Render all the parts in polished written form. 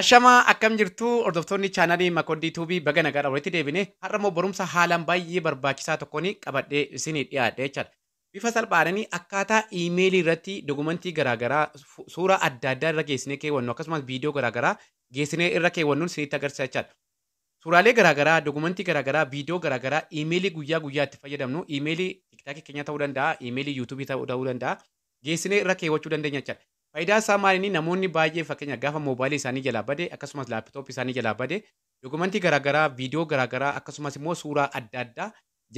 Ashama akkam jirtu hordoftoonni chaanalii Makoodii Tuubii bagana gara walitti deebine har'ammoo barumsa haalaan baay'ee barbaachisaa tokkoon qabadhee isiniif dhiyaadhe jechuudha. Bifa salphaadhanii akkaataa iimeelii irratti dokumentii garaagaraa suuraa adda addaa irra geessinee keewwannu akkasumas viidiyoo garaagaraa geessinee irra keewwannuun isinitti agarsiisa jechuudha. Suuraalee garaagaraa, dokumentii garaagaraa, viidiyoo garaagaraa iimeelii guyyaa guyyaatti fayyadamnu iimeelii TikTok keenya ta'uu danda'a, iimeelii YouTube ta'uu danda'a geessinee irra keewwachuu dandeenya jechuudha. Faayidaan isaa maalini namoonni baay'ee fakkeenya gaafa moobaayilii isaanii jalaa bade akkasumas laaptooppii isaanii jalaa bade dokumentii garaagaraa viidiyoo garaagaraa akkasumas immoo suuraa adda addaa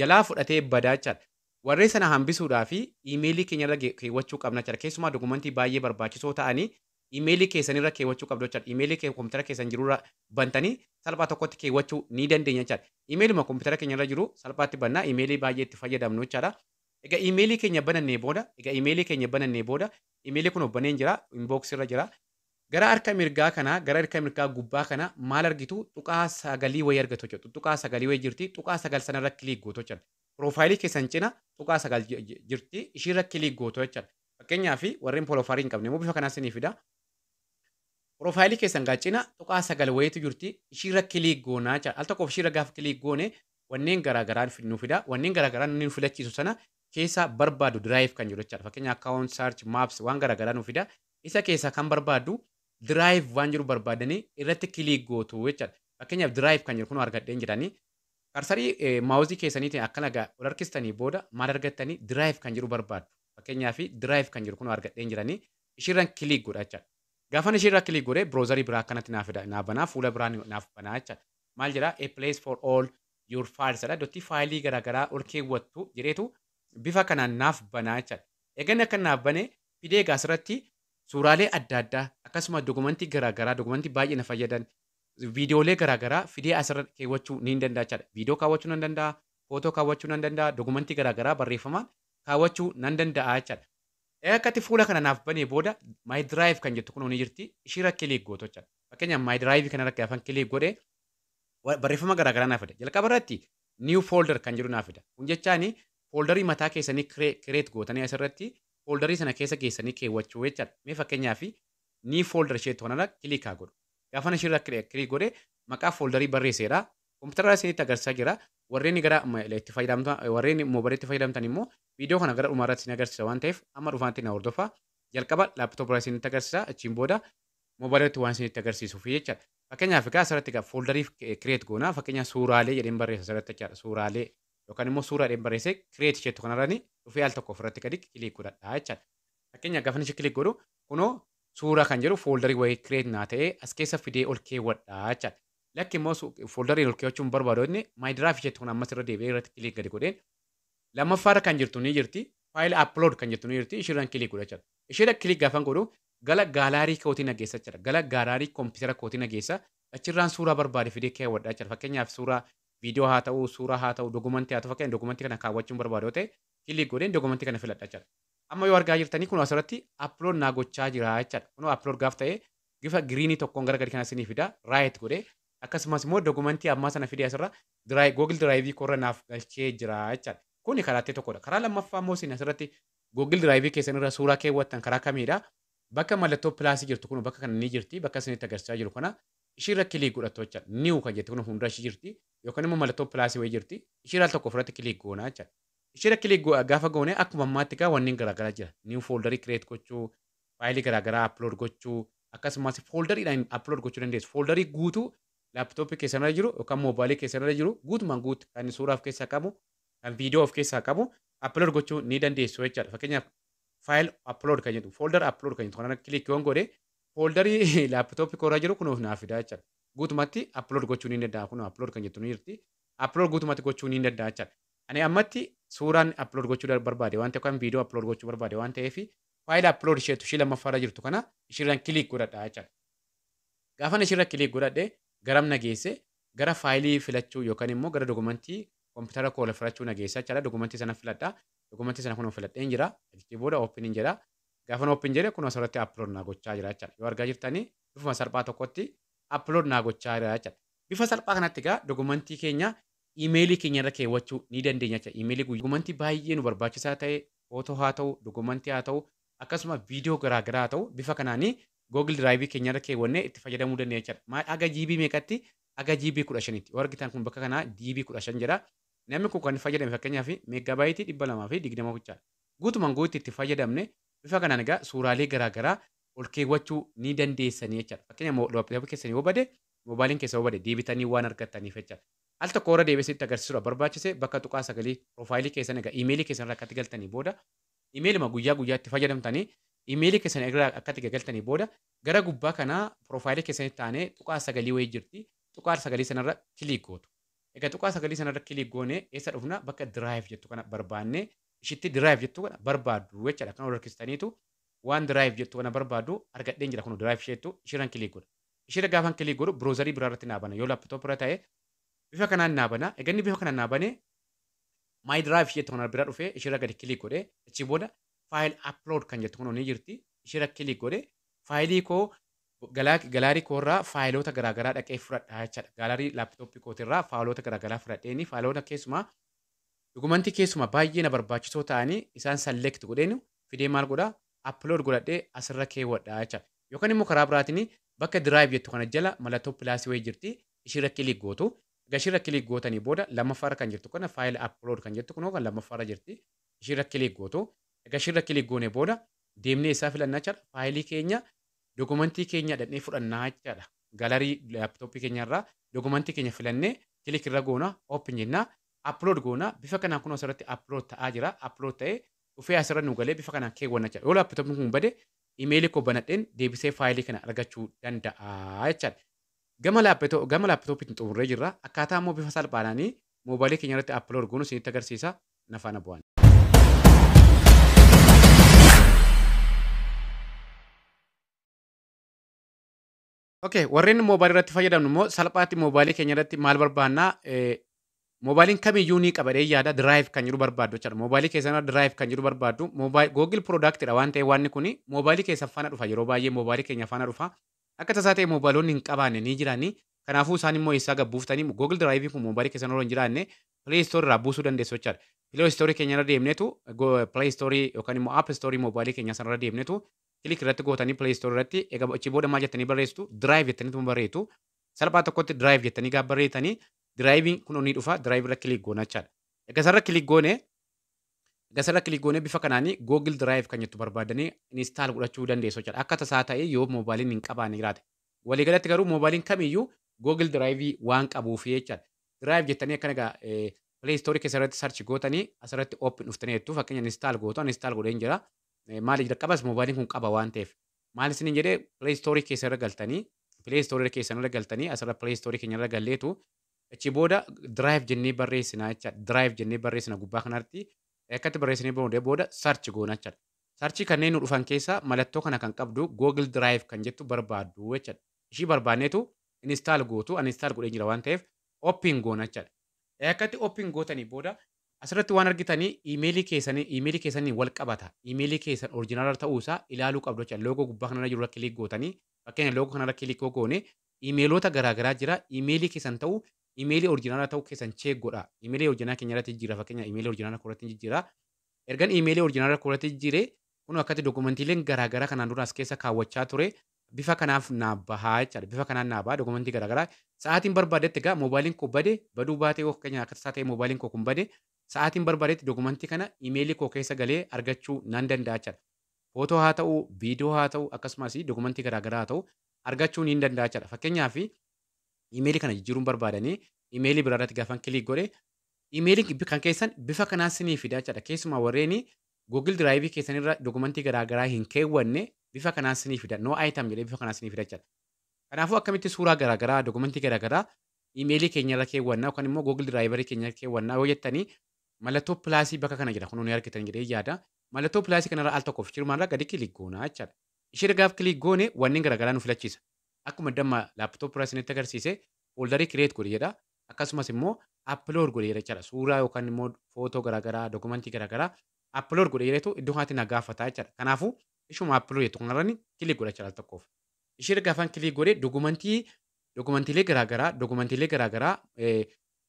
jalaa fudhatee badaa jechaadha. Warree sana hambisuudhaa fi iimeelii keenyarra keewwachuu qabna jechaadha. Keessumaa dokumentii baay'ee barbaachisoo ta'anii iimeelii keessanirra keewwachuu qabdu jechaadha. Iimeelii kompiitara keessan jirurra bantanii salphaa tokkotti keewwachuu ni dandeenya jechaadha. Iimeeluma kompiitara keenyarra jiru salphaatti bannaa iimeelii baay'ee itti fayyadamnu jechaadha. Ega imeeli kenya banannee booda, imeeli kun obbaneen jira, inbox irra jira. Gara harka mirgaa gubbaa kana maal argitu tuqaa sagalii wayii argatu jechuudha. Tuqaa sagalii wayii jirti, tuqaa sagal sanarra kiliik gootu jechuudha. Profaayilii keessan cina tuqaa sagal jirti, ishiirra kiliik gootu jechuudha. Fakkeenyaaf warreen pooloofarii hin qabne bifa kanaa isiniif fida. Profaayilii keessan cina tuqaa sagal wayiitu jirti, ishiirra kiliik goonaa jechuudha. Al tokkoof ishiirra gaafa kiliik goone wanneen garaagaraan nu fida, wanneen garaagaraan nuti filachiisu sana keessa barbaadu drive kan jiru jechuudha. Fakkeenyaaf account search maps waan garaagaraa nu fida. Isa keessa kan barbaadu drive waan jiru barbaadanii irratti kiliik gootu jechuudha. Fakkeenyaaf drive kan jiru kun argadheen jedhanii karsarii maawuzii keessaniitiin akkana ol harkistanii booda maal argattanii drive kan jiru barbaadu. Fakkeenyaaf drive kan jiru kun argadheen jedhanii ishiirran kiliik godha jechuudha. Gaafan ishiirra kiliik godhee browserii biraa akkanatti naaf fida. Naaf banaa fuula biraa naaf banaa jechuudha. Maal jedhaa a place for all your files jedha. Dotti faayilii garaagaraa ol keewwattu jedheetu bifa kanaan naaf banaa jechuudha. Eegganni akka naaf banee fidee gaasirratti suuraalee adda addaa akkasuma dokumentii garaagaraa dokumentii baay'ee na fayyadan viidiyoolee garaagaraa fidee asirra keewwachuu ni danda'a jechuudha. Viidiyoo kaawwachuu nan danda'a, footoo kaawwachuu nan danda'a, dokumentii garaagaraa barreeffama kaawwachuu nan danda'a jechuudha. Akkatti fuula kana naaf banee booda my drive kan jettu kun ni jirti ishiirra kiliik gootu jechuudha. Fakkeenyaaf my drive kanarra gaafan kiliik godhee barreeffama garaagaraa naaf fida. Jalqabarratti new folder kan jiru naaf fida. Kun jechaani folderii mataa keessanii kireet gootanii asirratti folderii sana keessa geessanii keewwachuu jechuudha. Mee fakkeenyaaf ni folder isheetti kanarra kiliik haa godhu. Gaafan isheerra kiliik godhee maqaa folderii barreesseera. Kompiitara isinitti agarsiisaa jira. Warreen gara itti fayyadamtan warreen moobareetti fayyadamtan immoo viidiyoo kana gara dhumaarratti isin agarsiisa waan ta'eef amma dhufaatti na hordofaa. Jalqaba laaptooppii isinitti agarsiisa achiin booda moobareetti waan isinitti agarsiisuuf jechuudha. Fakkeenyaaf asirratti folderii kireet goonaa fakkeenyaaf suuraalee jedheen barreessa asirratti jechuudha suuraalee. Yookaan immoo suuraa dheen barreessee kireet isheetu kanarraan dhufee al tokko ofirratti gadi kiliik godhadhaa jechaadha. Fakkeenyaaf gaafa ishee kiliik godhu kunoo suuraa kan jedhu fooldarii wayii kireet naa ta'ee as keessa fidee ol keewwadhaa jechaadha. Lakki immoo fooldariin ol keewwachuun barbaadonni maayidiraaf isheetu kan ammas irra deebi'ee irratti kiliik gadi godheen lammaffaarra kan jirtu ni jirti faayila aplood kan jirtu ni jirti ishiirraan kiliik godha jechaadha. Ishiirra kiliik gaafan godhu gala gaalaarii kootii nageessa jechaadha. Gala gaalaarii kompiitara kootii nageessa achirraan suuraa barbaade fidee keewwadhaa jechaadha. Fakkeenyaaf suuraa viidiyoo haa ta'uu, suuraa haa ta'uu, dokumentii haa ta'uu fakkeen dokumentii kana kaawwachuun barbaadoo ta'e kiliik godheen dokumentii kana filadha jechaadha. Amma yoo argaa jirtanii kun asirratti upload naa gochaa jira jechaadha. Kun upload gaaf ta'e bifa giriinii tokkoon gara gadi kana isinii fida right godhee akkasumas immoo dokumentii ammaa sana fidee asirra Google Drive korra naaf galchee jira jechaadha. Kuni karaa itti tokkodha. Karaa lammaffaa immoo isin asirratti Google Drive keessanirra suuraa keewwattan karaa kamiidha? Bakka mallattoo pilaasii jirtu kun bakka kana ni jirti bakka isinitti agarsiisaa jiru kana ishiirra kiliik godhattu jechaadha. Niw kan jettu kun hunda ishii jirti. Yookaan immoo mallattoo pilaasii wayii jirti. Ishiirra al tokko ofirratti kiliik goonaa jechaadha. Ishiirra kiliik gaafa goone akkuma ammaatti gaa wanneen garaagaraa jira. Niw fooldarii kireet gochuu, faayilii garaagaraa aplood gochuu, akkasumas fooldaridhaan aplood gochuu dandeessu. Fooldarii guutuu laaptooppii keessanirra jiru yookaan moobaayilii keessanirra jiru guutumaan guutu kan suuraa of keessaa qabu, kan viidiyoo of keessaa qabu aplood gochuu ni dandeessu jechaadha. Fakkeenyaaf faayil aplood kan jedhu, fooldarii aplood kan jedhu kanarra kiliik yoon godhe foldarii laaptooppii korraa jiru kunuuf naaf fidaa jechaadha. Guutumatti upload gochuu ni danda'a. Kun upload kan jettu ni jirti. Upload guutumatti gochuu ni danda'a jechaadha. Ani ammatti suuraan upload gochuu barbaade waan ta'eef yookaan viidiyoo upload gochuu barbaade waan ta'eef faayila upload isheetu ishii lammaffaarra jirtu kana ishiirraan kiliik godhadhaa jechaadha. Gaafan ishiirra kiliik godhadhee garam nageesse gara faayilii filachuu yookaan immoo gara dokumentii kompiitara koo filachuu nageessa jechaadha. Dokumentii sana filadhaa. Dokumentii sana kunuun filadheen jira. Achi booda oopiniin jedhaa. Gaafan oopin jedhee kun asirratti upload naa gochaa jira jechaadha. Yoo argaa jirtanii bifuma salphaa tokkotti upload naa gochaa jira jechaadha. Bifa salphaa kanatti egaa dokumentii keenya iimeelii keenyarra keewwachuu ni dandeenya jechaadha. Iimeelii guyyaa dokumentii baay'ee nu barbaachisaa ta'e footoo haa ta'u, dokumentii haa ta'u, akkasuma viidiyoo garaagaraa haa ta'u bifa kanaanii Google Drive keenya irra keewwanne itti fayyadamuu dandeenya jechuudha. Aga GB meeqatti? Aga GB 15ti. Warqixaan kun bakka kana GB 15 jedha. Namni kun kan fayyadame fakkeenyaaf meegaabaayitii 200 fi 20 jechuudha. Guutumaan guutuu itti fayyadamne bifa kanaan egaa suuraalee garaagaraa ol keewwachuu ni dandeessanii jechuudha. Fakkeenyaaf laptooppii keessanii yoo bade, moobaayiliin keessaa yoo bade deebitanii waan argattaniif jechuudha. Al tokko irra deebisee itti agarsiisuudha barbaachise bakka tuqaa sagalee piroofaayilii keessan egaa iimeelii keessan irraa akkatti galtanii booda iimeeluma guyyaa guyyaatti fayyadamtanii iimeelii keessan irraa akkatti galtanii booda gara gubbaa kana piroofaayilii keessanitti aanee tuqaa sagalee wayii jirti. Tuqaa sagalee sanarra kiliik gootu. Egaa tuqaa sagalee sanarra kiliik goonee eessa dhufna bakka Drive jettu kana barbaannee ishitti Drive jettu kana barbaaddu jechaadha. Kan wal harkistaniitu waan Drive jettu kana barbaaddu argadheen jira kun Drive isheettu ishirran kiliik godha. Ishirra gaafan kiliik godhu biroozarii biraa irratti naabana. Yoo laaptooppirra ta'e bifa kanaan naabana. Egaa inni bifa kanaan naabane My Drive jettu kana biraa dhufee ishirra gadi kiliik godhe. Achi booda File Upload kan jettu kun ni jirti. Ishirra kiliik godhe faayilii koo Galaarii koorraa faayiloota garaagaraa dhaqee fudhadhaa jechaadha. Galaarii laaptooppii kootirraa faayiloota garaagaraa fudhadheeni faayiloota keessumaa dokumentii keessumaa baay'ee na barbaachisoo ta'anii isaan select godheenu fidee maal godhaa upload godhadhee asirra keewwadhaa jechaadha. Yookaan immoo karaa biraatiin bakka Drive jettu kana jala mallattoo pilaasii wayii jirti ishirra kiliik gootu. Gashirra kiliik gootanii booda lammaffaarra kan jirtu kana faayila upload kan jettu kun yookaan lammaffaarra jirti ishirra kiliik gootu. Gashirra kiliik goone booda deemnee isaa filannaa jechaadha. Faayilii keenya dokumentii keenya dadhee fudhannaa jechaadha. Galarii laaptooppii keenyarraa dokumentii keenya filannee kiliik irra goona, open jennaa, upload goona. Bifa kanaan kun asirratti upload ta'aa jira. Upload ta'ee dhufee asirra nu galee bifa kanaan keewwanna jechaadha. Yoo laaptooppiin kun bade iimeelii koo banadheen deebisee faayilii kana argachuu danda'a jechaadha. Gama laaptooppiitiin xumurree jirra. Akkaataa immoo bifa salphaadhaanii moobaayilii keenya irratti upload goonu isinitti agarsiisa. Na faana bu'an. Oke, warren mobile irratti fayyadamnu immoo salphaatti mobile keenya irratti maal barbaanna mobileen kamiyyuu ni qabadee yaada Drive kan jiru barbaaddu jechuudha. Mobile keessan Drive kan jiru barbaaddu Google productidha waan ta'e waan kun mobile keessa faana dhufa yeroo baay'ee mobile keenya faana dhufa. Akka tasaa ta'e mobiloonni hin qabaanne ni jiraani. Kanaafuu isaan immoo isaa gabbuuftanii Google Drive kun mobile keessan irra hin jiraanne Play Store irraa buusuu dandeessu jechuudha. Play Store keenya irra deemnetu Play Store yookaan immoo App Store mobile keenya sanarra deemnetu kiliik irratti gootanii Play Store irratti egaa achi booda maal jettanii barreessitu Drive jettaniitu barreessitu salphaa tokkotti Drive jettanii gaafa barreessitanii Drive kun onni dhufa Drive irra kiliik goona jechaadha. Egaa sarara kiliik goone bifa kanaanii Google Drive kan jettu barbaadanii install godhachuu dandeessu jechaadha. Akka tasaa ta'ee yoo moobaayiliin hin qabaanne jiraate waliigalatti garuu moobaayiliin kamiyyuu Google Drive waan qabuuf jechaadha. Drive jettanii akka egaa Play Store keessa irratti search gootanii asirratti open dhuftanii jettu fakkeenyaan install gootu install godheen jira. Maal jira qabas moobaayiliin kun qaba waan ta'eef maal isiniin jedhee Play Store keessa irra galtanii asirra Play Store keenya irra galleetu achi booda Drive jennee barreessinaa jechaadha. Drive jennee barreessina gubbaa kanarratti akkatti barreessinee booda search goona jechaadha. Searchii kanneen nu dhufan keessaa mallattoo kana kan qabdu Google Drive kan jettu barbaaddu jechaadha. Ishii barbaanneetu install gootu uninstall godhee jira waan ta'eef open goona jechaadha. Akkatti open gootanii booda asirratti waan argitanii iimeelii keessanii wal qabata. Iimeelii keessan oriijinaala ta'uu isaa ilaaluu qabdu jechuudha. Loogoo gubbaa kanarra jiru irra kiliik gootanii fakkeenya loogoo kanarra kiliik goone iimeeloota garaagaraa jira. Iimeelii keessan ta'uu iimeelii oriijinaala ta'uu keessan cheeggodha. Iimeelii oriijinaala keenya irratti jira fakkeenya iimeelii oriijinaala irratti jira. Ergan iimeelii oriijinaala irratti jire kun akkati dokumentiileen garaagaraa kanaan dura as keessa kaawwachaa ture bifa kanaaf naabbahaa jechuudha. Bifa kanaan naabbaa dokumentii garaagaraa sa'aatiin barbaadetti egaa moobaayiliin koo bade baduu baatee yoo fakkeenya akka tasaa ta'e moobaayiliin koo kun bade sa'aatiin barbaadetti dokumentii kana iimeelii koo keessa galee argachuu nan danda'a jechuudha. Footoo haa ta'u, viidiyoo haa ta'u, akkasumas dokumentii garaagaraa haa ta'u argachuu ni danda'a jechuudha. Fakkeenyaaf iimeelii kana jijjiiruun barbaadanii iimeelii biraa irratti gaafan kiliik godhe iimeelii kan keessan bifa kanaan sinii fidaa jechuudha. Keessumaa warreen Google Drive keessanirra dokumentii garaagaraa hin keewwanne bifa kanaan sinii fida. No item jedhee bifa kanaan sinii fida jechuudha. Kanaafuu akkamitti suuraa garaagaraa dokumentii garaagaraa iimeelii keenyarra keewwannaa yookaan immoo Google Drive keenya keewwannaa yoo jettanii mallattoo pilaasii bakka kana jira kun nuyi argitan jedhee yaada. Mallattoo pilaasii kanarra al tokkoof jirmaarra gadi kiliik goonaa jechuudha. Ishee gaaf kiliik goone wanneen garaagaraa nu filachiisa. Akkuma damma laaptooppii isinitti agarsiise foldarii create godhe jedha. Akkasumas immoo upload godhe jechuudha. Suuraa yookaan immoo footoo garaagaraa dokumentii garaagaraa upload godhe jedhetu iddoo kanatti na gaafataa jechuudha. Kanaafuu ishuma upload jettu kanarrani kiliik godha jechuudha al tokkoof. Ishee gaafan kiliik godhe dokumentiilee garaagaraa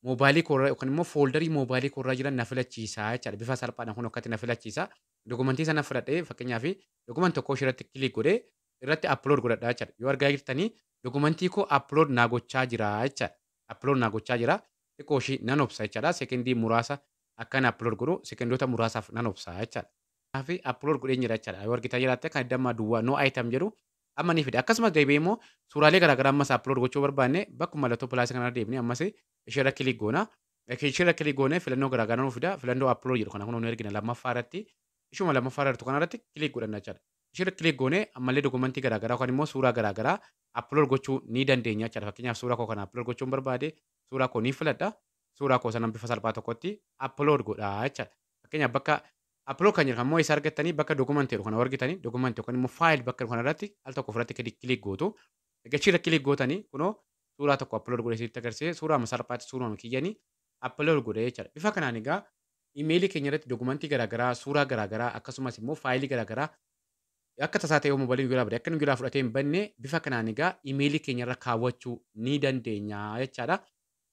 moobaayilii koorraa yookaan immoo fooldarii moobaayilii koorraa jiran na filachiisaa jechuudha. Bifa salphaadhaan kun akkatti na filachiisa. Dokumentii sana fudhadhee fakkeenyaaf dokumentii tokko ishee irratti kiliik godhee irratti upload godhadha jechuudha. Yoo argaa jirtanii dokumentii koo upload naa gochaa jira jechuudha. Upload naa gochaa jira. Xiqqoo ishii nan obsa jechuudha. Sekendii muraasa akkan upload godhu sekendoota muraasaaf nan obsa jechuudha. Kanaafii upload godheen jira jechuudha. Yoo argitan jiraatte kan damma duwwaa no item jedhu amma ni fida. Akkasumas deebi'ee immoo suuraalee garaagaraa ammas upload gochuu barbaanne bakkuma lattoo pilaasii kanarra deebinee ammas ishirra kilik goona. Ishirra kilik goonee filannoo garaagaraa nu fida. Filannoo upload jedhu kana kun nu ergina lammaffaa irratti. Ishuma lammaffaa irratti kanarratti kilik godhanna jechuudha. Ishirra kilik goonee ammallee dokumentii garaagaraa yookaan immoo suuraa garaagaraa upload gochuu ni dandeenya jechuudha. Fakkeenyaaf suuraa koo kana upload gochuun barbaade suuraa koo ni filadha. Suuraa koo sana bifa salphaa tokkotti upload godha jechuudha. Fakkeenyaaf bakka upload kan jedhamu isa argattanii bakka dokumentii kana argitanii dokumentii yookaan immoo faayil bakka kanarratti al tokko ofirratti kilik gootu egachiirra kilik gootanii kunoo suuraa tokko upload godhee itti agarsiise suuraa masarpaatti suuraa kiyyanii upload godhee jechuudha. Bifa kanaan egaa iimeelii keenya irratti dokumentii garaagaraa suuraa garaagaraa akkasumas immoo faayilii garaagaraa akka tasaatee yoo moobaayilii guyyaa bade akka nu guyyaa fudhatee hin banne bifa kanaan egaa iimeelii keenya irra kaawwachuu ni dandeenya jechuudha.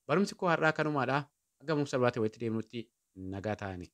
Barumsi koo har'aa kanumaadha. Aggamuuf salphaatee walitti deemnutti nagaa ta'anii.